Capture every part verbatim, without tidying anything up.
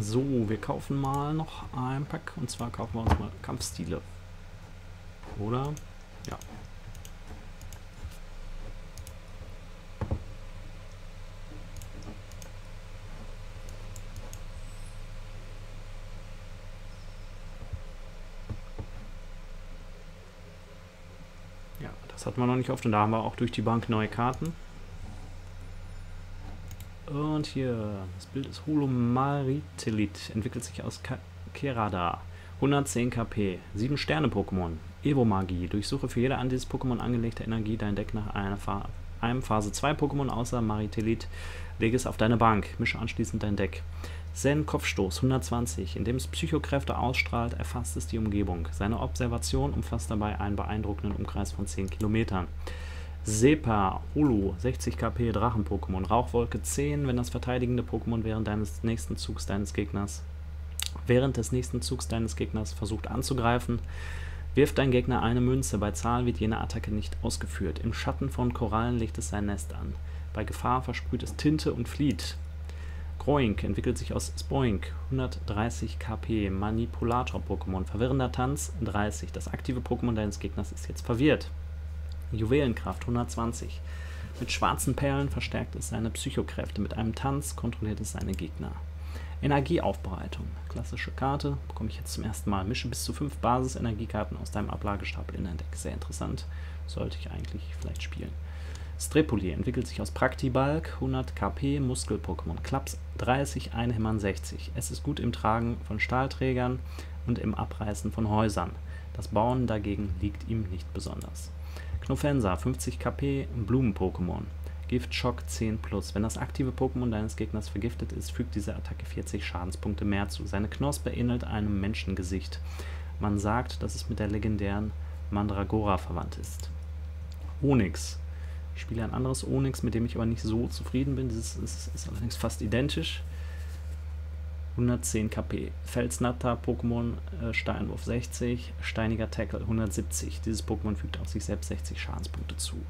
So, wir kaufen mal noch ein Pack. Und zwar kaufen wir uns mal Kampfstile. Oder? Ja. Ja, das hatten wir noch nicht oft. Und da haben wir auch durch die Bank neue Karten. Und hier, das Bild ist Holomaritelit, entwickelt sich aus Ka Kerada, hundertzehn KP, sieben Sterne Pokémon, Evo-Magie, durchsuche für jede an dieses Pokémon angelegte Energie dein Deck nach einer Fa einem Phase zwei Pokémon außer Maritelit, lege es auf deine Bank, mische anschließend dein Deck. Zen Kopfstoß, hundertzwanzig, indem es Psychokräfte ausstrahlt, erfasst es die Umgebung. Seine Observation umfasst dabei einen beeindruckenden Umkreis von zehn Kilometern. Sepa, Holo, sechzig KP, Drachen-Pokémon, Rauchwolke zehn, wenn das verteidigende Pokémon während deines nächsten Zugs deines Gegners während des nächsten Zugs deines Gegners versucht anzugreifen, wirft dein Gegner eine Münze, bei Zahl wird jene Attacke nicht ausgeführt. Im Schatten von Korallen legt es sein Nest an. Bei Gefahr versprüht es Tinte und flieht. Groink entwickelt sich aus Spoink, hundertdreißig KP, Manipulator-Pokémon, verwirrender Tanz, dreißig. Das aktive Pokémon deines Gegners ist jetzt verwirrt. Juwelenkraft hundertzwanzig. Mit schwarzen Perlen verstärkt es seine Psychokräfte. Mit einem Tanz kontrolliert es seine Gegner. Energieaufbereitung. Klassische Karte. Bekomme ich jetzt zum ersten Mal. Mische bis zu fünf Basis-Energiekarten aus deinem Ablagestapel in dein Deck. Sehr interessant. Sollte ich eigentlich vielleicht spielen. Stripoli entwickelt sich aus Praktibalk, hundert KP, Muskel-Pokémon, Klaps dreißig, Einhämmern sechzig. Es ist gut im Tragen von Stahlträgern und im Abreißen von Häusern. Das Bauen dagegen liegt ihm nicht besonders. Offensa, fünfzig KP, Blumen-Pokémon, Giftschock zehn plus. Wenn das aktive Pokémon deines Gegners vergiftet ist, fügt diese Attacke vierzig Schadenspunkte mehr zu. Seine Knospe ähnelt einem Menschengesicht. Man sagt, dass es mit der legendären Mandragora verwandt ist. Onyx. Ich spiele ein anderes Onyx, mit dem ich aber nicht so zufrieden bin. Dieses ist, ist allerdings fast identisch. hundertzehn KP, Felsnatter, Pokémon, äh, Steinwurf sechzig, Steiniger Tackle hundertsiebzig. Dieses Pokémon fügt auf sich selbst sechzig Schadenspunkte zu.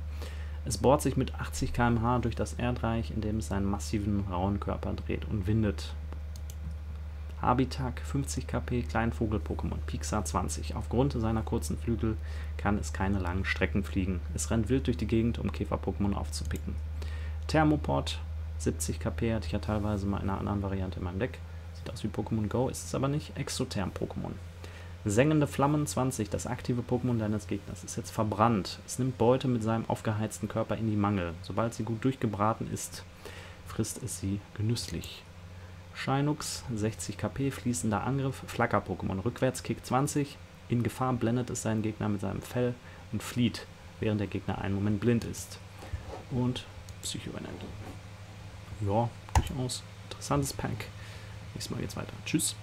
Es bohrt sich mit achtzig Kilometer pro Stunde durch das Erdreich, indem es seinen massiven, rauen Körper dreht und windet. Habitak, fünfzig KP, Kleinvogel-Pokémon, Pixar zwanzig. Aufgrund seiner kurzen Flügel kann es keine langen Strecken fliegen. Es rennt wild durch die Gegend, um Käfer-Pokémon aufzupicken. Thermoport, siebzig KP, hatte ich ja teilweise mal in einer anderen Variante in meinem Deck. Das wie Pokémon Go ist es aber nicht. Exotherm-Pokémon. Sengende Flammen zwanzig. Das aktive Pokémon deines Gegners ist jetzt verbrannt. Es nimmt Beute mit seinem aufgeheizten Körper in die Mangel. Sobald sie gut durchgebraten ist, frisst es sie genüsslich. Scheinux sechzig KP. Fließender Angriff. Flacker-Pokémon. Rückwärtskick zwanzig. In Gefahr blendet es seinen Gegner mit seinem Fell und flieht, während der Gegner einen Moment blind ist. Und Psychoenergie. Ja, durchaus interessantes Pack. Nächstes Mal geht's weiter. Tschüss.